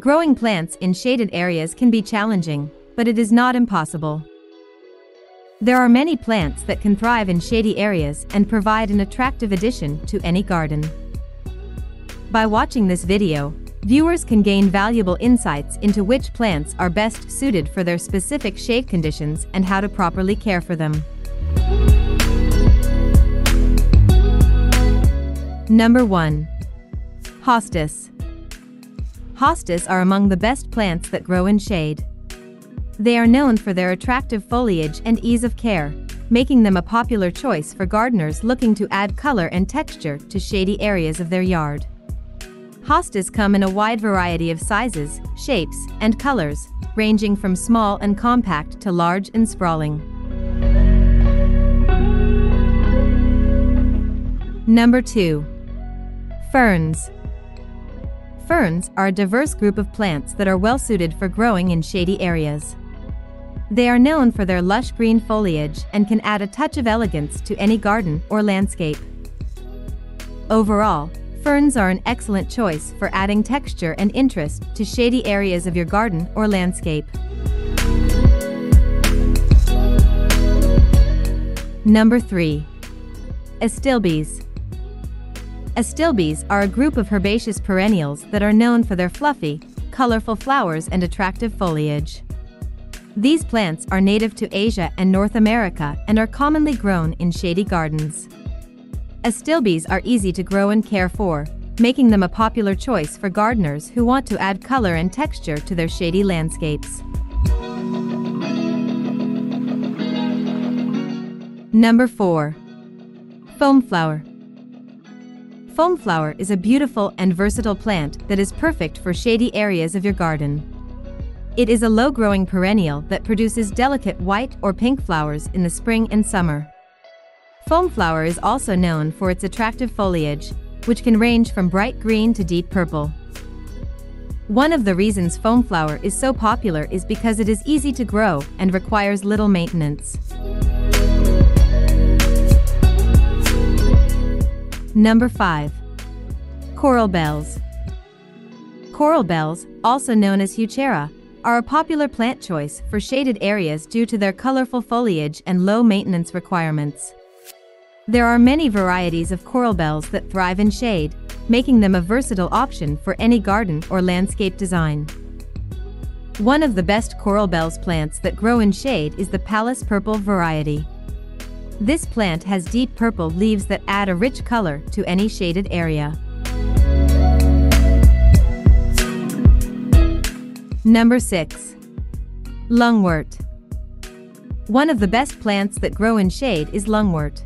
Growing plants in shaded areas can be challenging, but it is not impossible. There are many plants that can thrive in shady areas and provide an attractive addition to any garden. By watching this video, viewers can gain valuable insights into which plants are best suited for their specific shade conditions and how to properly care for them. Number 1. Hostas. Hostas are among the best plants that grow in shade. They are known for their attractive foliage and ease of care, making them a popular choice for gardeners looking to add color and texture to shady areas of their yard. Hostas come in a wide variety of sizes, shapes, and colors, ranging from small and compact to large and sprawling. Number 2. Ferns. Ferns are a diverse group of plants that are well suited for growing in shady areas. They are known for their lush green foliage and can add a touch of elegance to any garden or landscape. Overall, ferns are an excellent choice for adding texture and interest to shady areas of your garden or landscape. Number 3. Astilbes. Astilbes are a group of herbaceous perennials that are known for their fluffy, colorful flowers and attractive foliage. These plants are native to Asia and North America and are commonly grown in shady gardens. Astilbes are easy to grow and care for, making them a popular choice for gardeners who want to add color and texture to their shady landscapes. Number 4. Foamflower. Foamflower is a beautiful and versatile plant that is perfect for shady areas of your garden. It is a low-growing perennial that produces delicate white or pink flowers in the spring and summer. Foamflower is also known for its attractive foliage, which can range from bright green to deep purple. One of the reasons foamflower is so popular is because it is easy to grow and requires little maintenance. Number 5. Coral Bells. Coral bells, also known as Heuchera, are a popular plant choice for shaded areas due to their colorful foliage and low maintenance requirements. There are many varieties of coral bells that thrive in shade, making them a versatile option for any garden or landscape design. One of the best coral bells plants that grow in shade is the Palace Purple variety. This plant has deep purple leaves that add a rich color to any shaded area. Number 6. Lungwort. One of the best plants that grow in shade is lungwort.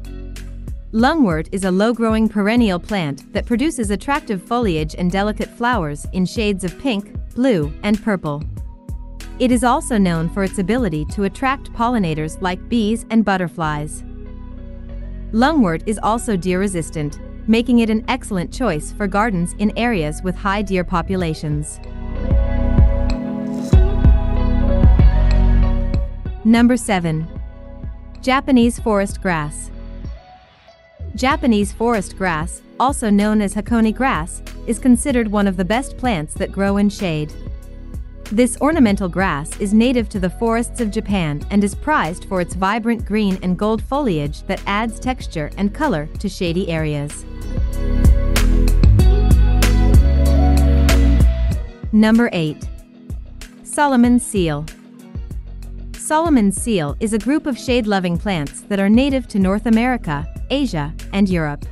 Lungwort is a low-growing perennial plant that produces attractive foliage and delicate flowers in shades of pink, blue, and purple. It is also known for its ability to attract pollinators like bees and butterflies. Lungwort is also deer-resistant, making it an excellent choice for gardens in areas with high deer populations. Number 7. Japanese Forest Grass. Japanese forest grass, also known as Hakone grass, is considered one of the best plants that grow in shade. This ornamental grass is native to the forests of Japan and is prized for its vibrant green and gold foliage that adds texture and color to shady areas. Number 8. Solomon's Seal. Solomon's seal is a group of shade-loving plants that are native to North America, Asia, and Europe.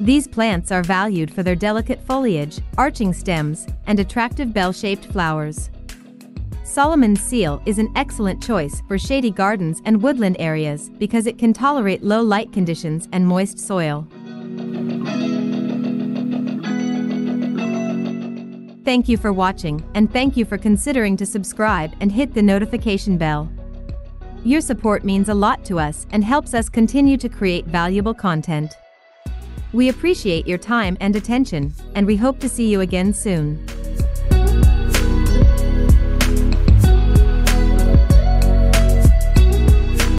These plants are valued for their delicate foliage, arching stems, and attractive bell-shaped flowers. Solomon's seal is an excellent choice for shady gardens and woodland areas because it can tolerate low light conditions and moist soil. Thank you for watching, and thank you for considering to subscribe and hit the notification bell. Your support means a lot to us and helps us continue to create valuable content. We appreciate your time and attention, and we hope to see you again soon.